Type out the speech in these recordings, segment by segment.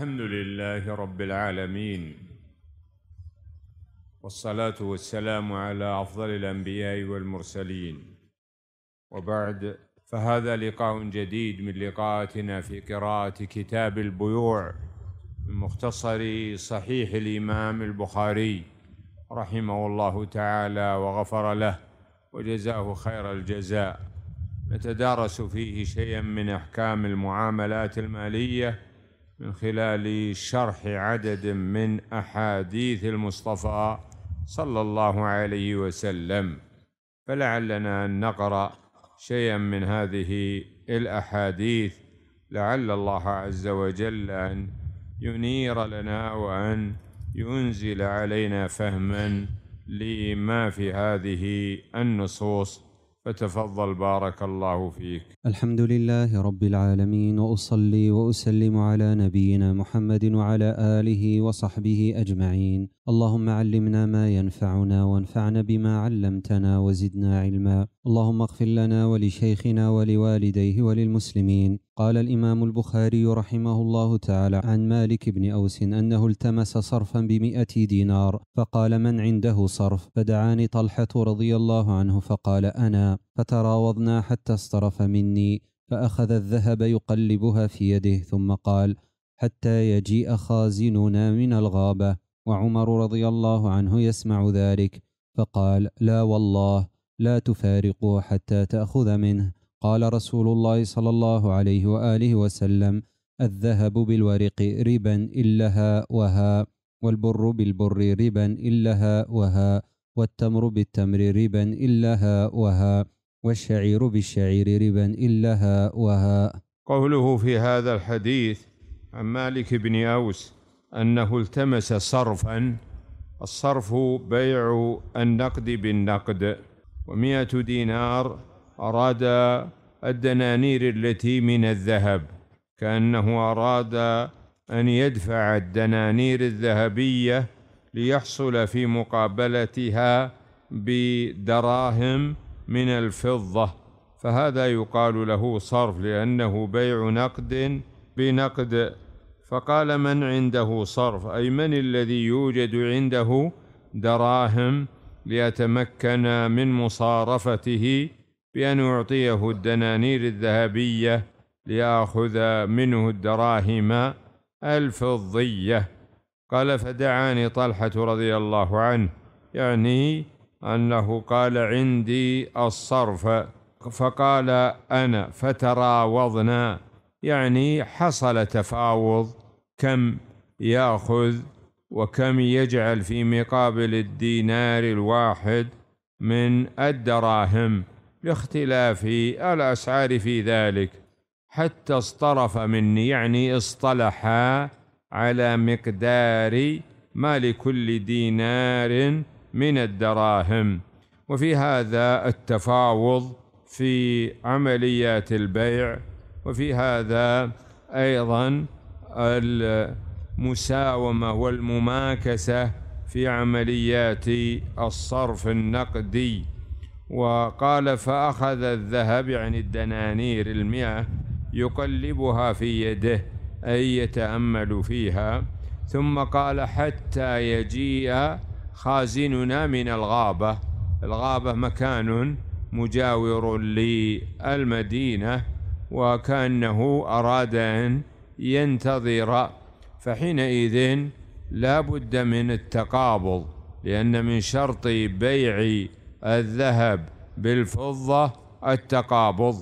الحمد لله رب العالمين، والصلاة والسلام على أفضل الأنبياء والمرسلين، وبعد، فهذا لقاء جديد من لقاءاتنا في قراءة كتاب البيوع من مختصر صحيح الإمام البخاري رحمه الله تعالى وغفر له وجزاه خير الجزاء. نتدارس فيه شيئا من أحكام المعاملات المالية من خلال شرح عدد من أحاديث المصطفى صلى الله عليه وسلم، فلعلنا أن نقرأ شيئا من هذه الأحاديث، لعل الله عز وجل أن ينير لنا وأن ينزل علينا فهما لما في هذه النصوص. فتفضل بارك الله فيك. الحمد لله رب العالمين، وأصلي وأسلم على نبينا محمد وعلى آله وصحبه أجمعين. اللهم علمنا ما ينفعنا، وانفعنا بما علمتنا، وزدنا علما. اللهم اغفر لنا ولشيخنا ولوالديه وللمسلمين. قال الإمام البخاري رحمه الله تعالى عن مالك بن أوس أنه التمس صرفا ب100 دينار، فقال: من عنده صرف؟ فدعاني طلحة رضي الله عنه فقال: أنا. فتراوضنا حتى اصطرف مني، فأخذ الذهب يقلبها في يده، ثم قال: حتى يجيء خازننا من الغابة. وعمر رضي الله عنه يسمع ذلك، فقال: لا والله، لا تفارقه حتى تأخذ منه. قال رسول الله صلى الله عليه وآله وسلم: الذهب بالورق ربا إلها وها، والبر بالبر ربا إلها وها، والتمر بالتمر ربا إلها وها، والشعير بالشعير ربا إلها وها. قوله في هذا الحديث عن مالك بن أوس أنه التمس صرفا، الصرف بيع النقد بالنقد، و100 دينار أراد الدنانير التي من الذهب، كأنه أراد أن يدفع الدنانير الذهبية ليحصل في مقابلتها بدراهم من الفضة، فهذا يقال له صرف لأنه بيع نقد بنقد. فقال: من عنده صرف؟ أي من الذي يوجد عنده دراهم ليتمكن من مصارفته بأن يعطيه الدنانير الذهبية ليأخذ منه الدراهم الفضية. قال: فدعاني طلحة رضي الله عنه، يعني أنه قال: عندي الصرف. فقال: أنا. فتراوضنا، يعني حصل تفاوض، كم يأخذ وكم يجعل في مقابل الدينار الواحد من الدراهم، لاختلاف الأسعار في ذلك. حتى اصطرف مني، يعني اصطلحا على مقدار ما لكل دينار من الدراهم. وفي هذا التفاوض في عمليات البيع، وفي هذا أيضا المساومة والمماكسة في عمليات الصرف النقدي. وقال: فأخذ الذهب، يعني الدنانير 100، يقلبها في يده، أي يتأمل فيها، ثم قال: حتى يجيء خازننا من الغابة. الغابة مكان مجاور للمدينة، وكأنه أراد أن ينتظر، فحينئذ لا بد من التقابض، لأن من شرط بيع الذهب بالفضة التقابض.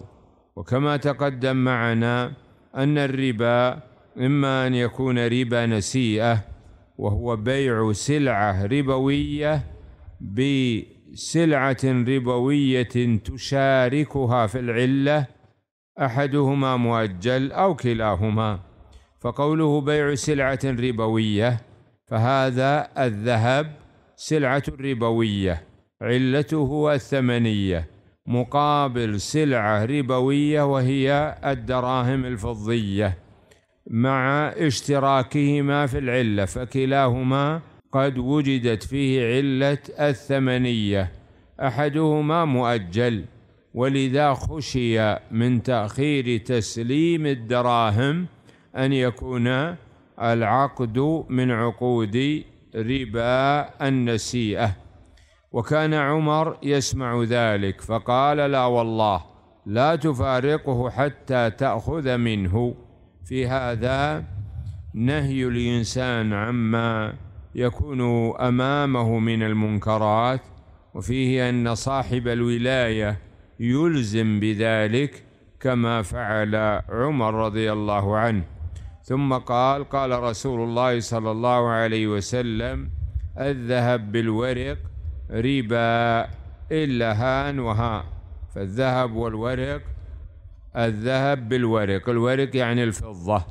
وكما تقدم معنا أن الربا إما أن يكون ربا نسيئة، وهو بيع سلعة ربوية بسلعة ربوية تشاركها في العلة، أحدهما مؤجل أو كلاهما. فقوله بيع سلعة ربوية، فهذا الذهب سلعة ربوية علته الثمنية مقابل سلعة ربوية وهي الدراهم الفضية، مع اشتراكهما في العلة، فكلاهما قد وجدت فيه علة الثمنية، أحدهما مؤجل، ولذا خشي من تأخير تسليم الدراهم أن يكون العقد من عقود ربا النسيئة. وكان عمر يسمع ذلك فقال: لا والله لا تفارقه حتى تأخذ منه. في هذا نهي الإنسان عما يكون أمامه من المنكرات، وفيه أن صاحب الولاية يلزم بذلك كما فعل عمر رضي الله عنه. ثم قال: قال رسول الله صلى الله عليه وسلم: الذهب بالورق ربا إلا هان وها. فالذهب والورق، الذهب بالورق، الورق يعني الفضة،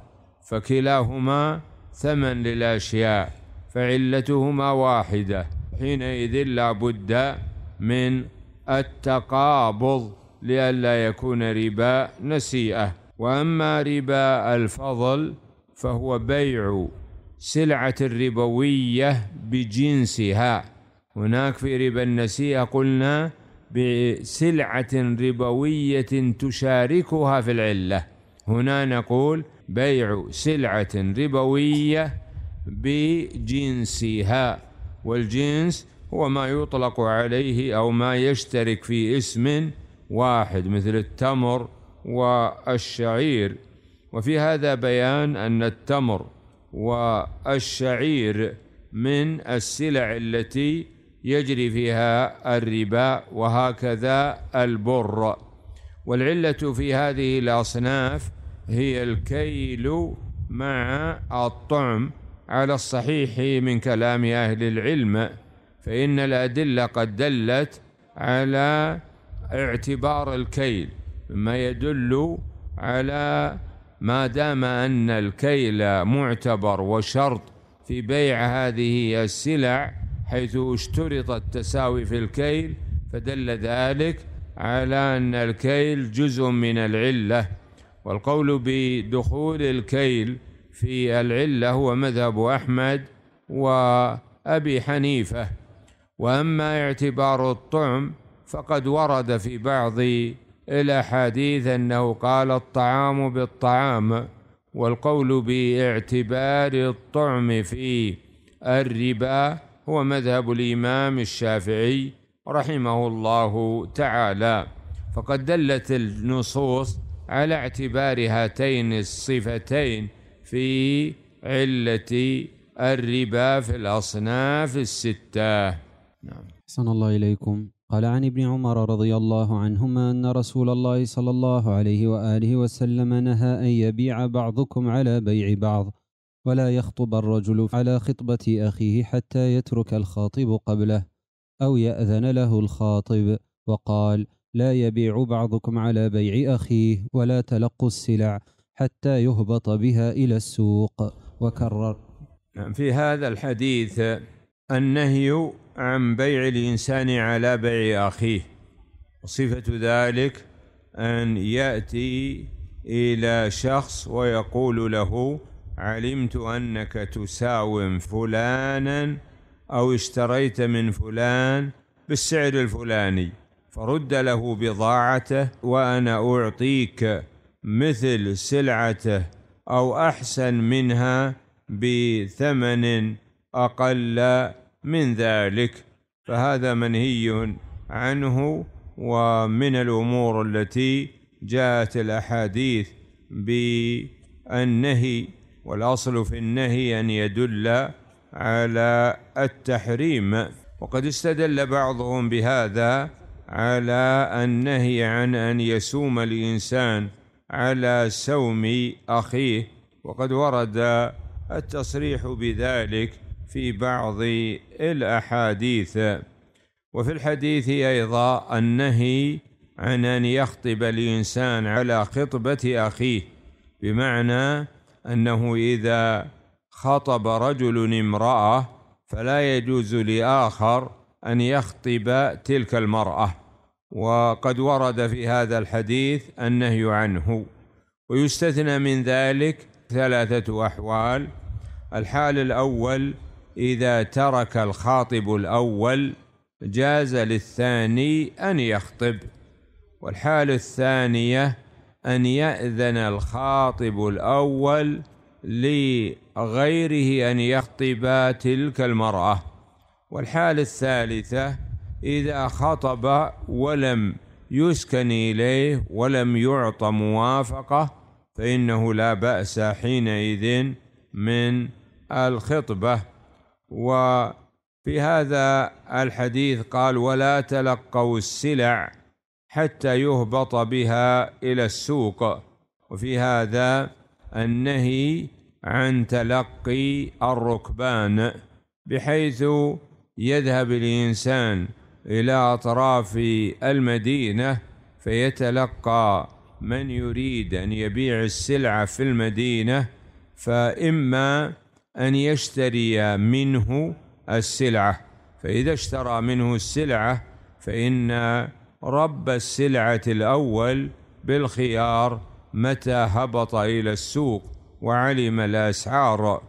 فكلاهما ثمن للأشياء فعلتهما واحدة، حينئذ لا بد من التقابض لئلا يكون ربا نسيئة. وأما ربا الفضل فهو بيع سلعة الربوية بجنسها. هناك في ربا النسيئة قلنا بسلعة ربوية تشاركها في العلة، هنا نقول بيع سلعة ربوية بجنسها، والجنس هو ما يطلق عليه أو ما يشترك في اسم واحد مثل التمر والشعير. وفي هذا بيان أن التمر والشعير من السلع التي يجري فيها الربا، وهكذا البر. والعلة في هذه الأصناف هي الكيل مع الطعم على الصحيح من كلام أهل العلم، فإن الأدلة قد دلت على اعتبار الكيل، مما يدل على ما دام أن الكيل معتبر وشرط في بيع هذه السلع، حيث اشترط التساوي في الكيل، فدل ذلك على أن الكيل جزء من العلة. والقول بدخول الكيل في العلة هو مذهب أحمد وأبي حنيفة. وأما اعتبار الطعم فقد ورد في بعض الأحاديث أنه قال: الطعام بالطعام. والقول باعتبار الطعم في الربا هو مذهب الإمام الشافعي رحمه الله تعالى. فقد دلت النصوص على اعتبار هاتين الصفتين في علة الربا في الأصناف الستة. نعم. أحسن الله إليكم. قال: عن ابن عمر رضي الله عنهما أن رسول الله صلى الله عليه وآله وسلم نهى أن يبيع بعضكم على بيع بعض، ولا يخطب الرجل على خطبة أخيه حتى يترك الخاطب قبله أو يأذن له الخاطب. وقال: لا يبيع بعضكم على بيع أخيه، ولا تلقوا السلع حتى يهبط بها إلى السوق. وكرر. في هذا الحديث النهي عن بيع الإنسان على بيع أخيه، وصفة ذلك أن يأتي إلى شخص ويقول له: علمت أنك تساوم فلانا أو اشتريت من فلان بالسعر الفلاني، فرد له بضاعته وأنا أعطيك مثل سلعته أو أحسن منها بثمن أقل من ذلك، فهذا منهي عنه، ومن الأمور التي جاءت الأحاديث بالنهي. والأصل في النهي أن يدل على التحريم. وقد استدل بعضهم بهذا على النهي عن أن يسوم الإنسان على سوم أخيه، وقد ورد التصريح بذلك في بعض الأحاديث. وفي الحديث أيضا النهي عن أن يخطب الإنسان على خطبة أخيه، بمعنى أنه إذا خطب رجل امرأة فلا يجوز لآخر أن يخطب تلك المرأة، وقد ورد في هذا الحديث النهي عنه. ويستثنى من ذلك ثلاثة أحوال: الحال الأول إذا ترك الخاطب الأول جاز للثاني أن يخطب، والحال الثانية أن يأذن الخاطب الأول غيره أن يخطب تلك المرأة. والحالة الثالثة إذا خطب ولم يسكن إليه ولم يعط موافقة فإنه لا بأس حينئذ من الخطبة. وفي هذا الحديث قال ولا تلقوا السلع حتى يهبط بها إلى السوق، وفي هذا النهي عن تلقي الركبان بحيث يذهب الإنسان إلى أطراف المدينة فيتلقى من يريد أن يبيع السلعة في المدينة، فإما أن يشتري منه السلعة، فإذا اشترى منه السلعة فإن رب السلعة الأول بالخيار متى هبط إلى السوق وعلم الأسعار.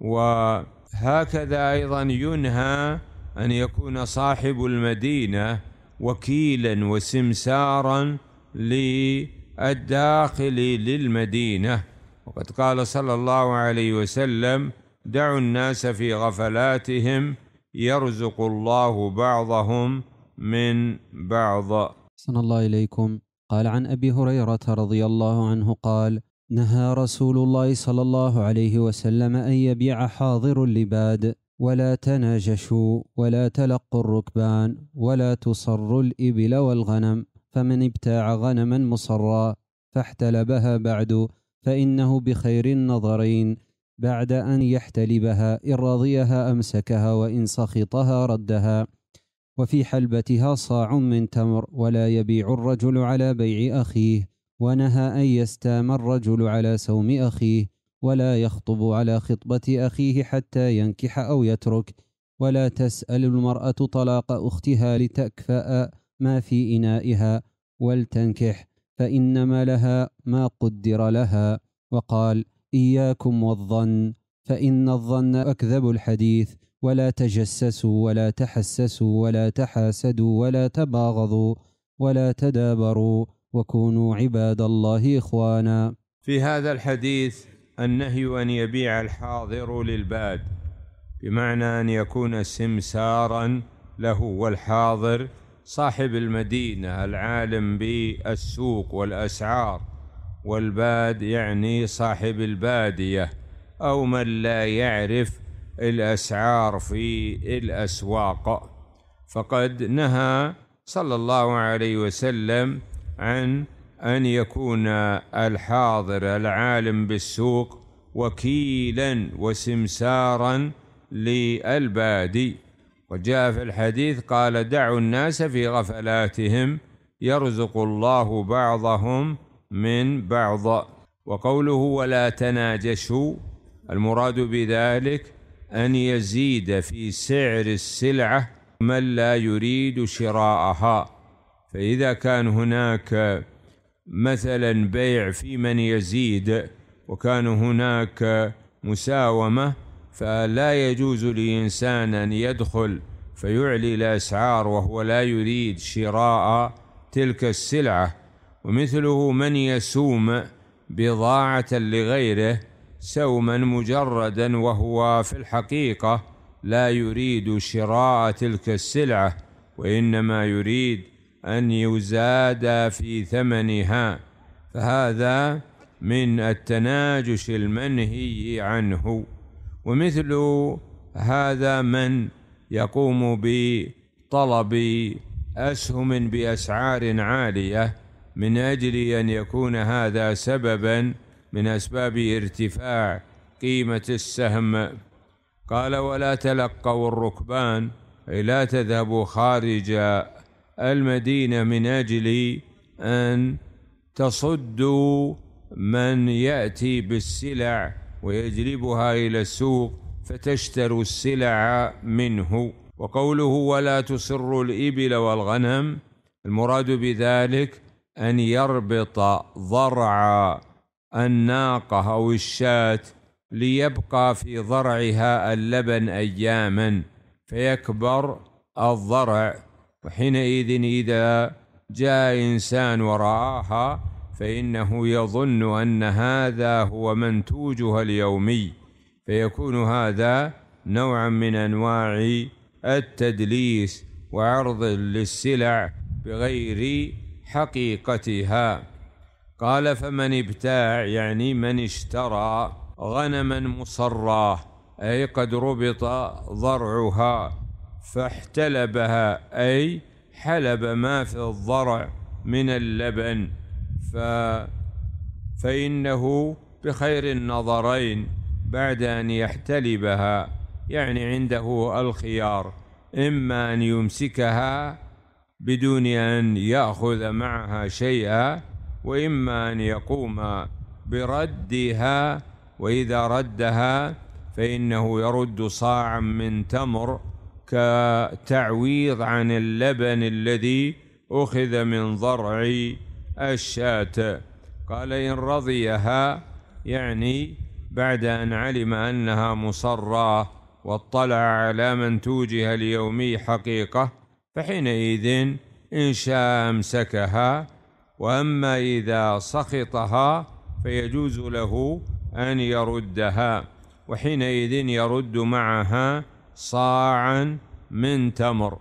وهكذا أيضا ينهى أن يكون صاحب المدينة وكيلا وسمسارا للداخل للمدينة، وقد قال صلى الله عليه وسلم دعوا الناس في غفلاتهم يرزق الله بعضهم من بعض. أحسن الله إليكم. قال عن أبي هريرة رضي الله عنه قال نهى رسول الله صلى الله عليه وسلم أن يبيع حاضر اللباد، ولا تناجشوا ولا تلقوا الركبان، ولا تصروا الإبل والغنم، فمن ابتاع غنما مصرا فاحتلبها بعد فإنه بخير النظرين بعد أن يحتلبها، إن رضيها أمسكها وإن سخطها ردها، وفي حلبتها صاع من تمر، ولا يبيع الرجل على بيع أخيه، ونهى أن يستام الرجل على سوم أخيه، ولا يخطب على خطبة أخيه حتى ينكح أو يترك، ولا تسأل المرأة طلاق أختها لتكفأ ما في إنائها ولتنكح، فإنما لها ما قدر لها. وقال إياكم والظن، فإن الظن أكذب الحديث، ولا تجسسوا ولا تحسسوا ولا تحاسدوا ولا تباغضوا ولا تدابروا، وكونوا عباد الله إخوانا. في هذا الحديث النهي أن يبيع الحاضر للباد، بمعنى أن يكون سمسارا له، والحاضر صاحب المدينة العالم بالسوق والأسعار، والباد يعني صاحب البادية أو من لا يعرف الأسعار في الأسواق. فقد نهى صلى الله عليه وسلم عن أن يكون الحاضر العالم بالسوق وكيلا وسمسارا للبادي. وجاء في الحديث قال دعوا الناس في غفلاتهم يرزق الله بعضهم من بعض. وقوله ولا تناجشوا، المراد بذلك أن يزيد في سعر السلعة من لا يريد شراءها، فإذا كان هناك مثلا بيع في من يزيد وكان هناك مساومة فلا يجوز لإنسان أن يدخل فيعلي الأسعار وهو لا يريد شراء تلك السلعة. ومثله من يسوم بضاعة لغيره سوما مجردا وهو في الحقيقة لا يريد شراء تلك السلعة، وإنما يريد أن يزاد في ثمنها، فهذا من التناجش المنهي عنه. ومثل هذا من يقوم بطلب أسهم بأسعار عالية من أجل أن يكون هذا سببا من أسباب ارتفاع قيمة السهم. قال ولا تلقوا الركبان، أي لا تذهبوا خارج المدينة من أجل أن تصدوا من يأتي بالسلع ويجلبها إلى السوق فتشتروا السلع منه. وقوله ولا تصروا الإبل والغنم، المراد بذلك أن يربط ضرع الناقة أو الشاة ليبقى في ضرعها اللبن أياما فيكبر الضرع، وحينئذ إذا جاء إنسان ورآها فإنه يظن أن هذا هو منتوجها اليومي، فيكون هذا نوعا من أنواع التدليس وعرض للسلع بغير حقيقتها. قال: فمن ابتاع، يعني من اشترى غنما مصراه، أي قد ربط ضرعها فاحتلبها، أي حلب ما في الضرع من اللبن، فإنه بخير النظرين بعد أن يحتلبها، يعني عنده الخيار، إما أن يمسكها بدون أن يأخذ معها شيئا، وإما أن يقوم بردها، وإذا ردها فإنه يرد صاعا من تمر كتعويض عن اللبن الذي أخذ من ضرع الشاة. قال: إن رضيها، يعني بعد أن علم أنها مصراه واطلع على منتوجها اليومي حقيقة، فحينئذ إن شاء أمسكها، وأما إذا سخطها فيجوز له أن يردها، وحينئذ يرد معها صاعا من تمر.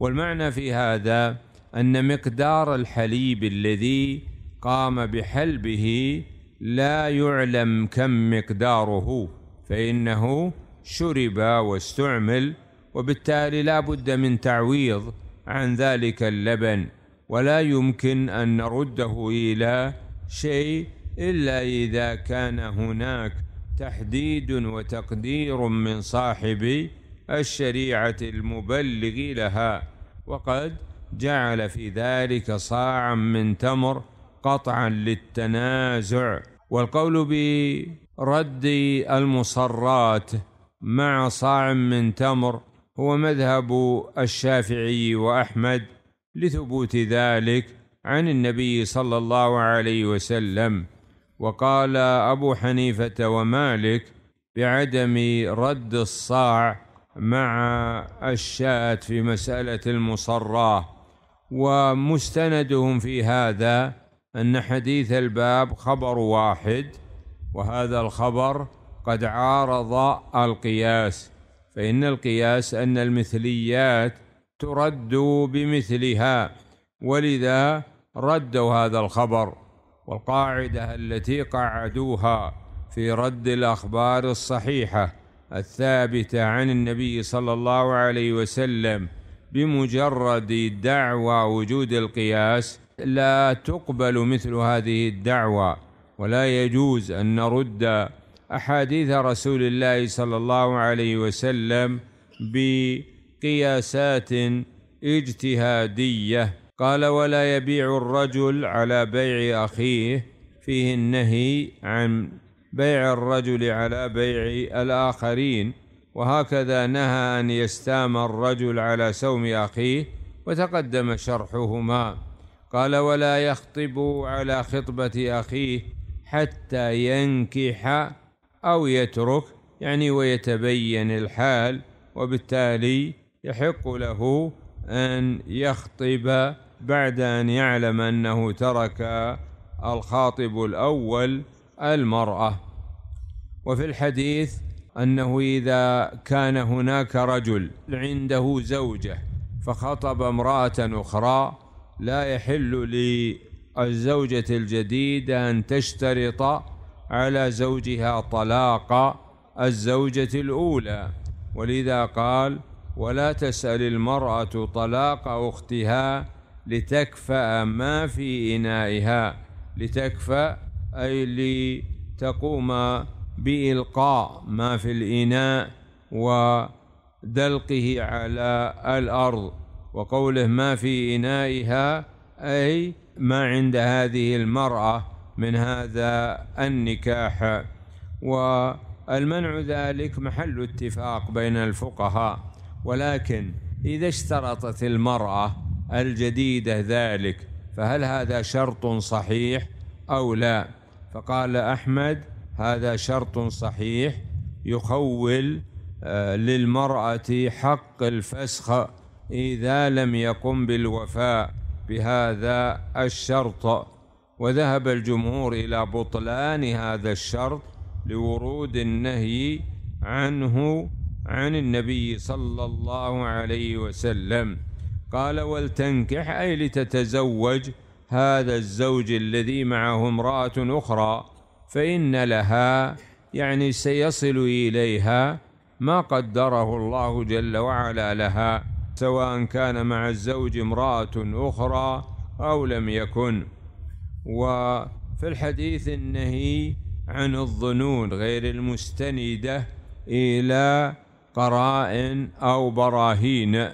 والمعنى في هذا أن مقدار الحليب الذي قام بحلبه لا يعلم كم مقداره، فإنه شرب واستعمل، وبالتالي لا بد من تعويض عن ذلك اللبن، ولا يمكن أن نرده إلى شيء إلا إذا كان هناك تحديد وتقدير من صاحب الشريعة المبلغ لها، وقد جعل في ذلك صاعا من تمر قطعا للتنازع. والقول برد المصرات مع صاع من تمر هو مذهب الشافعي وأحمد لثبوت ذلك عن النبي صلى الله عليه وسلم. وقال أبو حنيفة ومالك بعدم رد الصاع مع الشاة في مسألة المصراه، ومستندهم في هذا أن حديث الباب خبر واحد، وهذا الخبر قد عارض القياس، فإن القياس أن المثليات ترد بمثلها، ولذا ردوا هذا الخبر. والقاعدة التي قعدوها في رد الأخبار الصحيحة الثابتة عن النبي صلى الله عليه وسلم بمجرد دعوى وجود القياس لا تقبل مثل هذه الدعوى، ولا يجوز أن نرد أحاديث رسول الله صلى الله عليه وسلم بقياسات اجتهادية. قال: ولا يبيع الرجل على بيع أخيه، فيه النهي عن بيع الرجل على بيع الآخرين، وهكذا نهى أن يستام الرجل على سوم أخيه، وتقدم شرحهما. قال: ولا يخطب على خطبة أخيه حتى ينكح أو يترك، يعني ويتبين الحال، وبالتالي يحق له أن يخطب بعد أن يعلم أنه ترك الخاطب الأول المرأة. وفي الحديث أنه إذا كان هناك رجل عنده زوجة فخطب امرأة أخرى، لا يحل للزوجة الجديدة أن تشترط على زوجها طلاق الزوجة الأولى، ولذا قال: ولا تسأل المرأة طلاق أختها لتكفأ ما في إنائها. لتكفأ أي لتقوم بإلقاء ما في الإناء ودلقه على الأرض. وقوله ما في إنائها أي ما عند هذه المرأة من هذا النكاح. والمنع ذلك محل اتفاق بين الفقهاء، ولكن إذا اشترطت المرأة الجديدة ذلك فهل هذا شرط صحيح أو لا؟ فقال أحمد: هذا شرط صحيح يخول للمرأة حق الفسخ إذا لم يقم بالوفاء بهذا الشرط، وذهب الجمهور إلى بطلان هذا الشرط لورود النهي عنه عن النبي صلى الله عليه وسلم. قال ولتنكح أي لتتزوج هذا الزوج الذي معه امرأة أخرى، فإن لها يعني سيصل إليها ما قدره الله جل وعلا لها، سواء كان مع الزوج امرأة أخرى أو لم يكن. وفي الحديث النهي عن الظنون غير المستندة إلى قرائن أو براهين،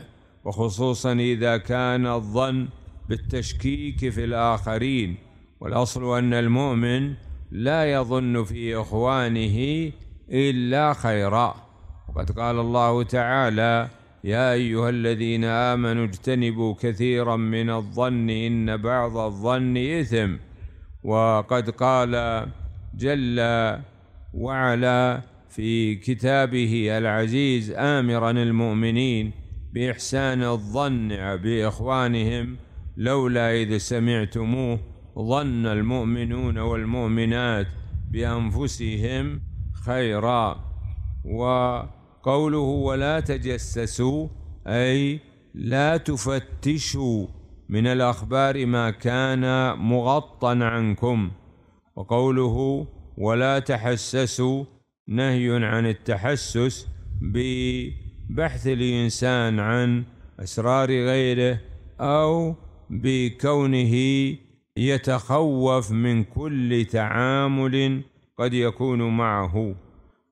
وخصوصا إذا كان الظن بالتشكيك في الآخرين، والأصل أن المؤمن لا يظن في إخوانه إلا خيرا. وقد قال الله تعالى يا أيها الذين آمنوا اجتنبوا كثيرا من الظن إن بعض الظن إثم. وقد قال جل وعلا في كتابه العزيز آمرا المؤمنين بإحسان الظن بإخوانهم لولا إذ سمعتموه ظن المؤمنون والمؤمنات بأنفسهم خيرا. وقوله ولا تجسسوا أي لا تفتشوا من الأخبار ما كان مغطى عنكم. وقوله ولا تحسسوا نهي عن التحسس ببحث الإنسان عن أسرار غيره أو بكونه يتخوف من كل تعامل قد يكون معه.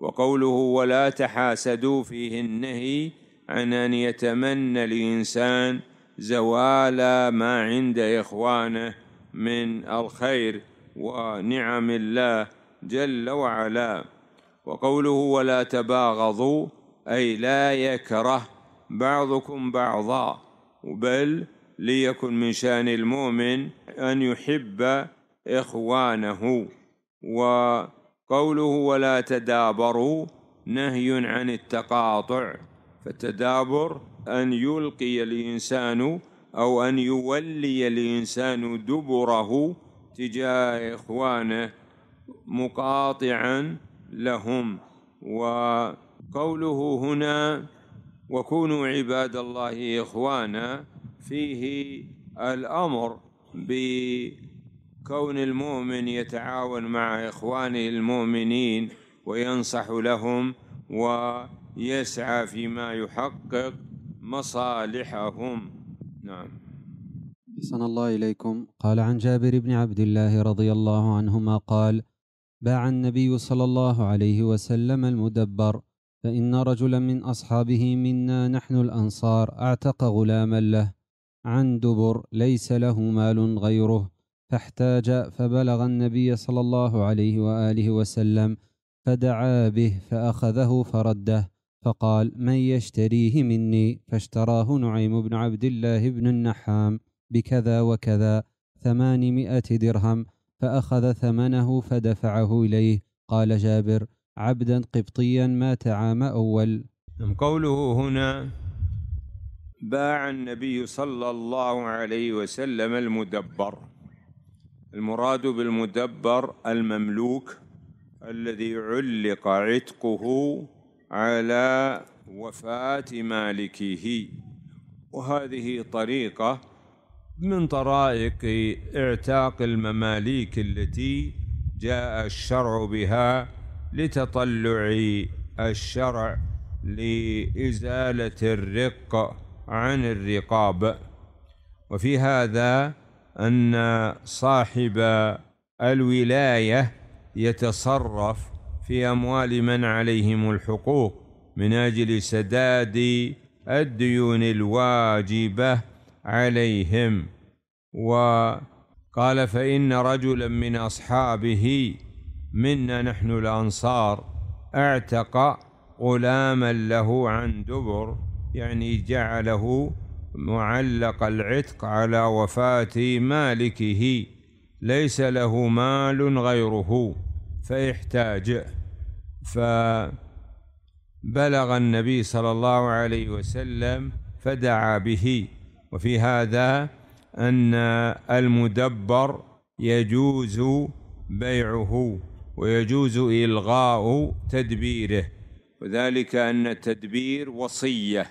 وقوله ولا تحاسدوا فيه النهي عن أن يتمنى الإنسان زوال ما عند إخوانه من الخير ونعم الله جل وعلا. وقوله ولا تباغضوا أي لا يكره بعضكم بعضا، بل ليكن من شأن المؤمن أن يحب إخوانه. وقوله ولا تدابروا نهي عن التقاطع، فالتدابر أن يلقي الإنسان أو أن يولي الإنسان دبره تجاه إخوانه مقاطعا لهم. وقوله هنا وكونوا عباد الله إخوانا فيه الأمر بكون المؤمن يتعاون مع إخوانه المؤمنين وينصح لهم ويسعى فيما يحقق مصالحهم. نعم. أحسن الله إليكم. قال عن جابر بن عبد الله رضي الله عنهما قال باع النبي صلى الله عليه وسلم المدبر، فإن رجلا من أصحابه منا نحن الأنصار أعتق غلاما له عن دبر ليس له مال غيره، فاحتاج فبلغ النبي صلى الله عليه وآله وسلم فدعا به فأخذه فرده، فقال من يشتريه مني؟ فاشتراه نعيم بن عبد الله ابن النحام بكذا وكذا 800 درهم، فأخذ ثمنه فدفعه إليه. قال جابر عبدا قبطيا مات عام أول. قوله هنا باع النبي صلى الله عليه وسلم المدبر، المراد بالمدبر المملوك الذي علق عتقه على وفاة مالكه، وهذه طريقة من طرائق اعتاق المماليك التي جاء الشرع بها لتطلع الشرع لإزالة الرق عن الرقاب. وفي هذا أن صاحب الولاية يتصرف في أموال من عليهم الحقوق من أجل سداد الديون الواجبة عليهم. وقال فإن رجلا من أصحابه منا نحن الأنصار اعتق غلاما له عن دبر، يعني جعله معلق العتق على وفاة مالكه ليس له مال غيره فاحتاج، فبلغ النبي صلى الله عليه وسلم فدعا به. وفي هذا أن المدبر يجوز بيعه ويجوز إلغاء تدبيره، وذلك أن التدبير وصية،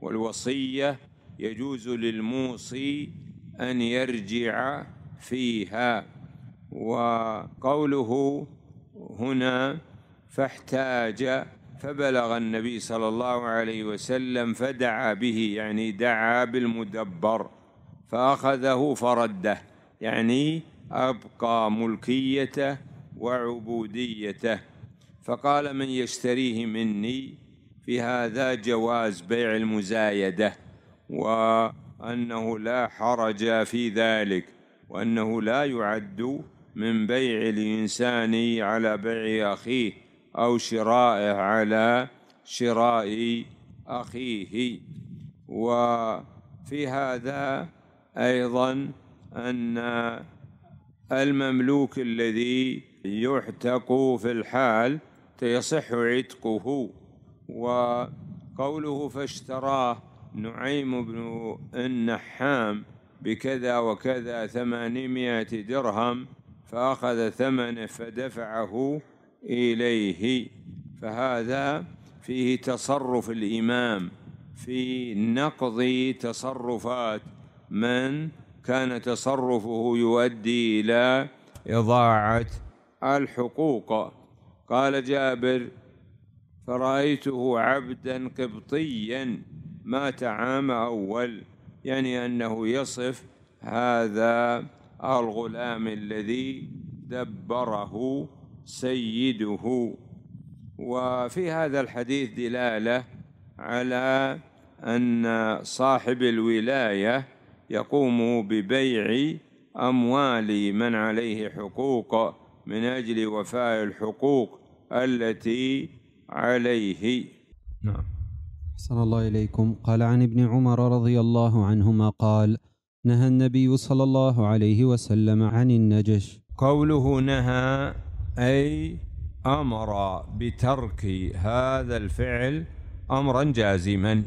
والوصية يجوز للموصي أن يرجع فيها. وقوله هنا فاحتاج فبلغ النبي صلى الله عليه وسلم فدعا به، يعني دعا بالمدبر، فأخذه فرده، يعني أبقى ملكيته وعبوديته. فقال من يشتريه مني، في هذا جواز بيع المزايدة، وأنه لا حرج في ذلك، وأنه لا يعد من بيع الإنسان على بيع أخيه أو شرائه على شراء أخيه. وفي هذا أيضا أن المملوك الذي يعتق في الحال يصح عتقه. وقوله فاشتراه نعيم بن النحام بكذا وكذا 800 درهم، فأخذ ثمنه فدفعه إليه، فهذا فيه تصرف الإمام في نقض تصرفات من كان تصرفه يؤدي إلى إضاعة الحقوق. قال جابر فرأيته عبدا قبطيا مات عام أول، يعني أنه يصف هذا الغلام الذي دبره سيده. وفي هذا الحديث دلالة على أن صاحب الولاية يقوم ببيع أموال من عليه حقوق من أجل وفاء الحقوق التي عليه. نعم، أحسن الله إليكم. قال عن ابن عمر رضي الله عنهما قال نهى النبي صلى الله عليه وسلم عن النجش. قوله نهى أي أمر بترك هذا الفعل أمرا جازما،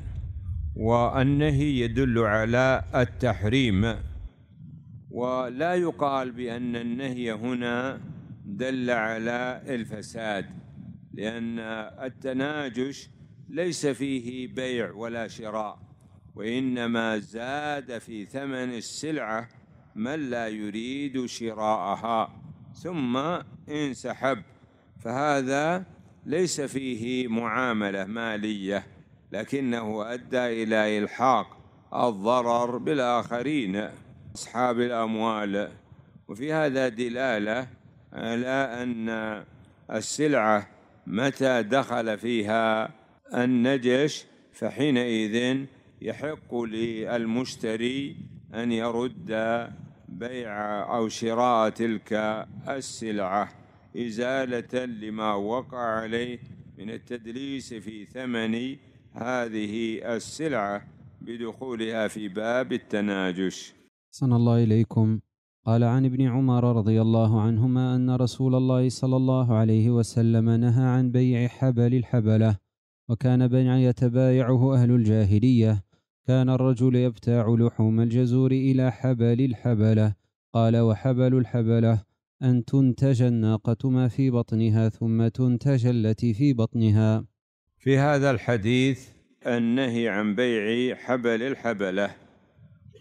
والنهي يدل على التحريم، ولا يقال بأن النهي هنا دل على الفساد، لأن التناجش ليس فيه بيع ولا شراء، وإنما زاد في ثمن السلعة من لا يريد شراءها ثم انسحب، فهذا ليس فيه معاملة مالية، لكنه أدى إلى إلحاق الضرر بالآخرين أصحاب الأموال. وفي هذا دلالة على أن السلعة متى دخل فيها النجش فحينئذ يحق للمشتري أن يرد بيع أو شراء تلك السلعة إزالة لما وقع عليه من التدليس في ثمن هذه السلعة بدخولها في باب التناجش. أحسن الله إليكم. قال عن ابن عمر رضي الله عنهما أن رسول الله صلى الله عليه وسلم نهى عن بيع حبل الحبلة، وكان بيع يتبايعه أهل الجاهلية، كان الرجل يبتاع لحوم الجزور إلى حبل الحبلة. قال وحبل الحبلة أن تنتج الناقة ما في بطنها ثم تنتج التي في بطنها. في هذا الحديث النهي عن بيع حبل الحبلة،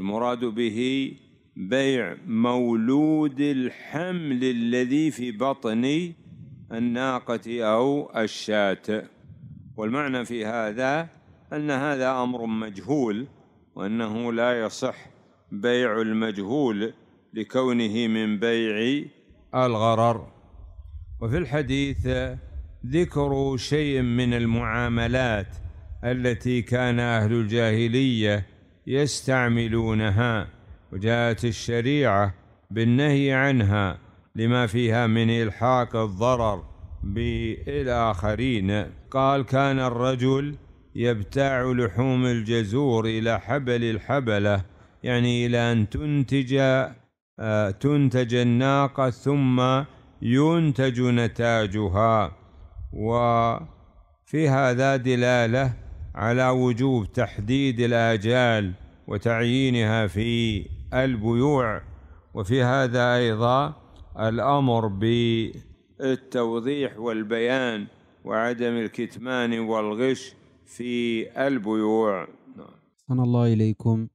المراد به بيع مولود الحمل الذي في بطن الناقة أو الشاة. والمعنى في هذا أن هذا أمر مجهول، وأنه لا يصح بيع المجهول لكونه من بيع الغرر. وفي الحديث ذكر شيء من المعاملات التي كان أهل الجاهلية يستعملونها، وجاءت الشريعة بالنهي عنها لما فيها من إلحاق الضرر بالآخرين. قال كان الرجل يبتاع لحوم الجزور إلى حبل الحبلة، يعني إلى أن تنتج الناقة ثم ينتج نتاجها. وفي هذا دلالة على وجوب تحديد الآجال وتعيينها في البيوع. وفي هذا أيضا الأمر التوضيح والبيان وعدم الكتمان والغش في البيوع. أحسن الله إليكم.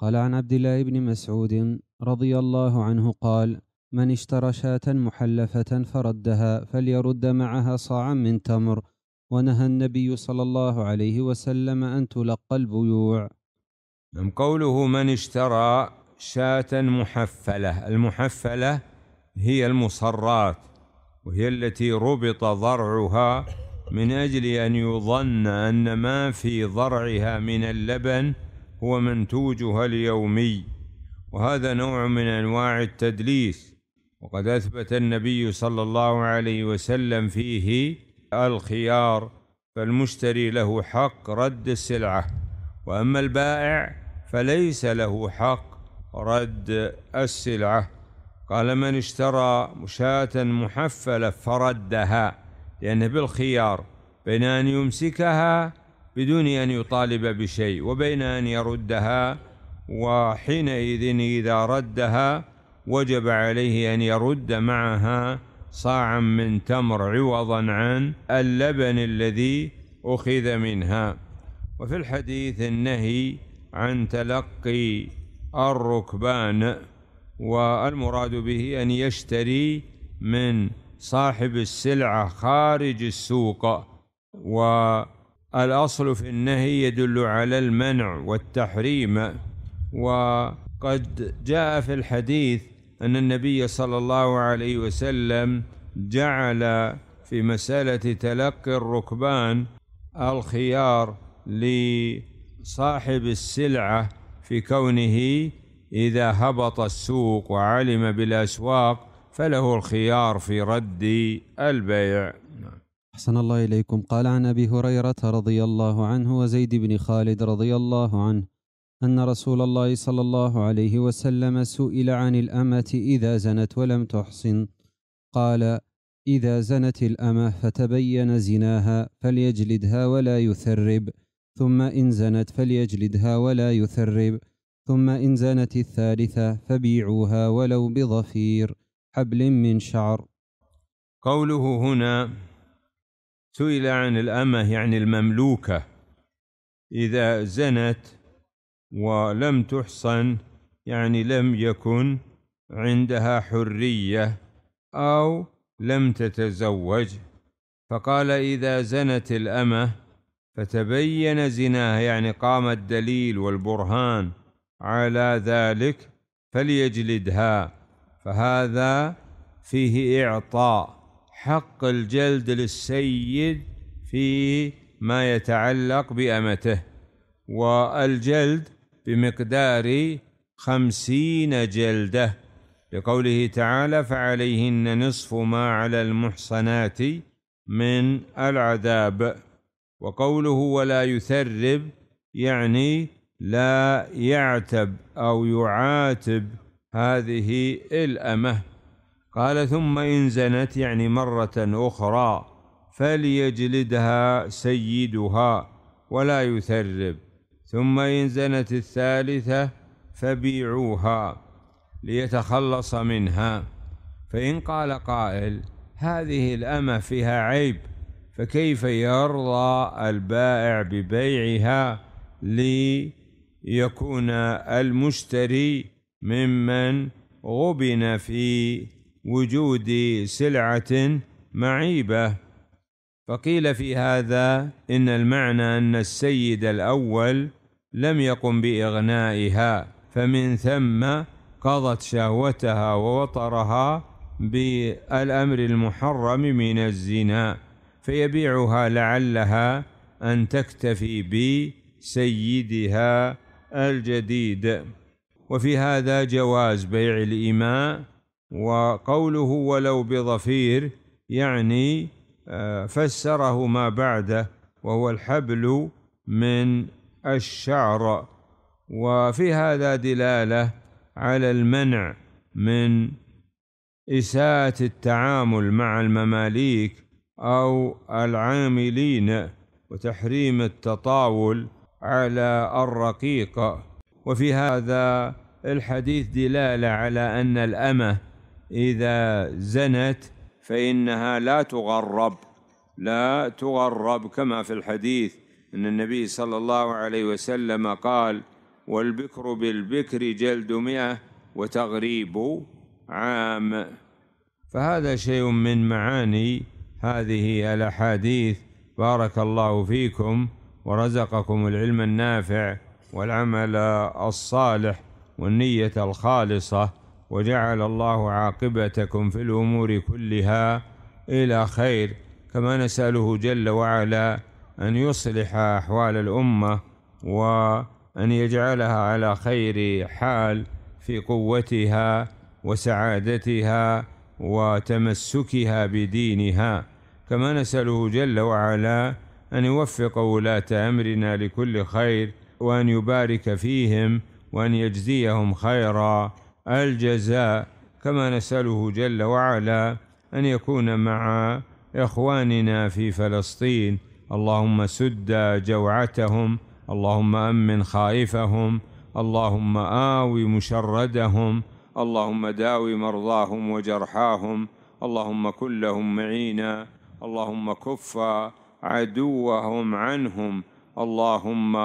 قال عن عبد الله بن مسعود رضي الله عنه قال: من اشترى شاة محلفة فردها فليرد معها صاعا من تمر. ونهى النبي صلى الله عليه وسلم أن تلقى البيوع. قوله من اشترى شاة محفلة، المحفلة هي المصرات، وهي التي ربط ضرعها من أجل أن يظن أن ما في ضرعها من اللبن هو منتوجها اليومي، وهذا نوع من أنواع التدليس، وقد أثبت النبي صلى الله عليه وسلم فيه الخيار، فالمشتري له حق رد السلعة، وأما البائع فليس له حق رد السلعة. قال: من اشترى شاة محفلة فردها، لأنه بالخيار بين أن يمسكها بدون أن يطالب بشيء وبين أن يردها، وحينئذ إذا ردها وجب عليه أن يرد معها صاعا من تمر عوضا عن اللبن الذي أخذ منها. وفي الحديث النهي عن تلقي الركبان، والمراد به أن يشتري من صاحب السلعة خارج السوق، والأصل في النهي يدل على المنع والتحريم. وقد جاء في الحديث أن النبي صلى الله عليه وسلم جعل في مسألة تلقي الركبان الخيار لصاحب السلعة في كونه إذا هبط السوق وعلم بالأسواق فله الخيار في رد البيع. أحسن الله إليكم. قال عن أبي هريرة رضي الله عنه وزيد بن خالد رضي الله عنه أن رسول الله صلى الله عليه وسلم سئل عن الأمة إذا زنت ولم تحصن، قال: إذا زنت الأمة فتبين زناها فليجلدها ولا يثرب، ثم إن زنت فليجلدها ولا يثرب، ثم إن زنت الثالثة فبيعوها ولو بظفير حبل من شعر. قوله هنا سئل عن الأمة يعني المملوكة إذا زنت ولم تحصن، يعني لم يكن عندها حرية أو لم تتزوج، فقال: إذا زنت الأمة فتبين زناها، يعني قام الدليل والبرهان على ذلك، فليجلدها، فهذا فيه إعطاء حق الجلد للسيد في ما يتعلق بأمته، والجلد بمقدار 50 جلدة، لقوله تعالى: فعليهن نصف ما على المحصنات من العذاب. وقوله ولا يثرب يعني لا يعتب أو يعاتب هذه الأمة. قال: ثم إن زنت يعني مرة أخرى فليجلدها سيدها ولا يثرب، ثم إن زنت الثالثة فبيعوها ليتخلص منها. فإن قال قائل: هذه الأمة فيها عيب، فكيف يرضى البائع ببيعها ليكون المشتري ممن غبن في وجود سلعة معيبة؟ فقيل في هذا إن المعنى أن السيد الأول لم يقم بإغنائها، فمن ثم قضت شهوتها ووطرها بالأمر المحرم من الزنا، فيبيعها لعلها أن تكتفي بسيدها الجديد. وفي هذا جواز بيع الإماء. وقوله ولو بظفير يعني فسره ما بعده وهو الحبل من الشعر، وفي هذا دلالة على المنع من إساءة التعامل مع المماليك أو العاملين، وتحريم التطاول على الرقيقة. وفي هذا الحديث دلالة على أن الأمة إذا زنت فإنها لا تغرب كما في الحديث أن النبي صلى الله عليه وسلم قال: والبكر بالبكر جلد 100 وتغريب عام. فهذا شيء من معاني هذه الأحاديث. بارك الله فيكم ورزقكم العلم النافع والعمل الصالح والنية الخالصة، وجعل الله عاقبتكم في الأمور كلها إلى خير، كما نسأله جل وعلا أن يصلح أحوال الأمة وأن يجعلها على خير حال في قوتها وسعادتها وتمسكها بدينها، كما نسأله جل وعلا أن يوفق ولاة أمرنا لكل خير، وأن يبارك فيهم، وأن يجزيهم خيرا الجزاء، كما نسأله جل وعلا أن يكون مع إخواننا في فلسطين. اللهم سد جوعتهم، اللهم أمن خائفهم، اللهم آوي مشردهم، اللهم داوي مرضاهم وجرحاهم، اللهم كن لهم معينا، اللهم كف عدوهم عنهم، اللهم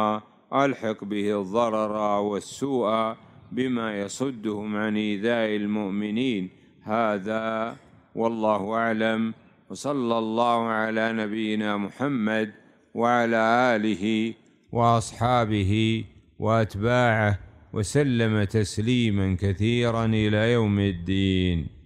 ألحق به الضرر والسوء بما يصدهم عن إيذاء المؤمنين. هذا والله أعلم، وصلى الله على نبينا محمد وعلى آله وأصحابه وأتباعه وسلم تسليما كثيرا إلى يوم الدين.